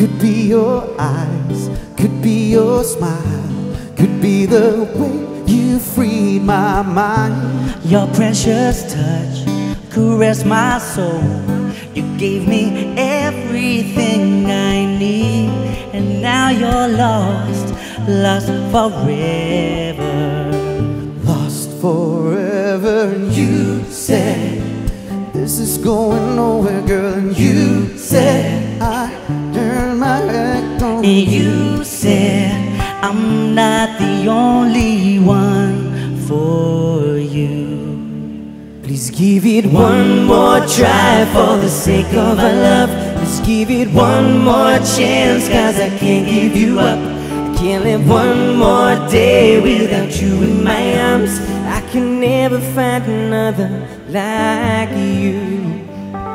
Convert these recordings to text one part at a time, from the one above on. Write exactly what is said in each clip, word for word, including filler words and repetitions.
Could be your eyes, could be your smile, could be the way you freed my mind. Your precious touch caressed my soul. You gave me everything I need, and now you're lost, lost forever, lost forever. And you said, this is going nowhere, girl. And you said, I turned my back on you. And you said, I'm not the only one for you. Please give it one more try for the sake of our love. Let's give it one more chance, cause I can't give you up. I can't live one more day without you in my arms. I can never find another like you.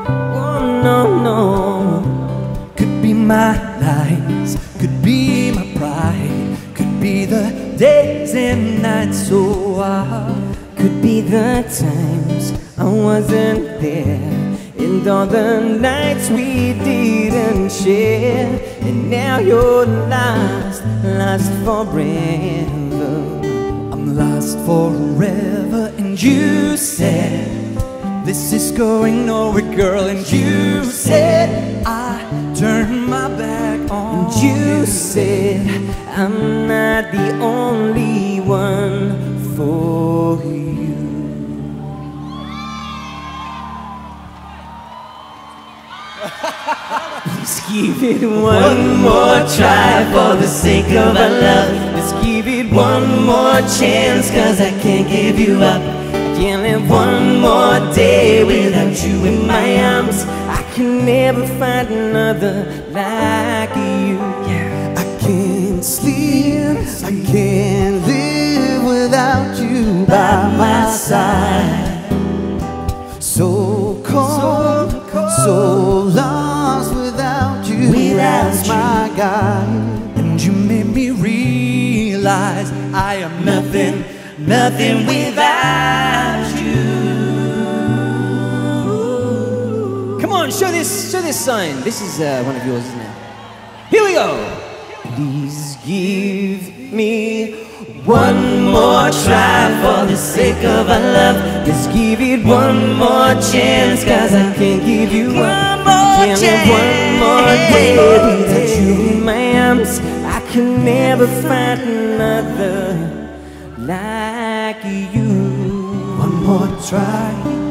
Oh no, no. Could be my nights, could be my pride, could be the days and nights so wild. Could be the times I wasn't there, and all the nights we didn't share. And now you're lost, lost forever. I'm lost forever. And you said, this is going nowhere, girl. And you said, I turned my back on you. And you said, I'm not the only one for you. Let's give it one, one more try for the sake of our love. Let's give it one more chance, cause I can't give you up. I can't live one more day without you in my arms. I can never find another like you. Yeah. I can't sleep, I can't live without you by my side. So cold, so lost without you, without my God. And you made me realize I am nothing, nothing without you. Come on, show this, show this sign. This is uh, one of yours, isn't it? Here we go. Please give me one more try for the sake of our love. Let's give it one more chance, cause I can't give you one more chance. One more day without you in my arms. I can never find another like you. One more try.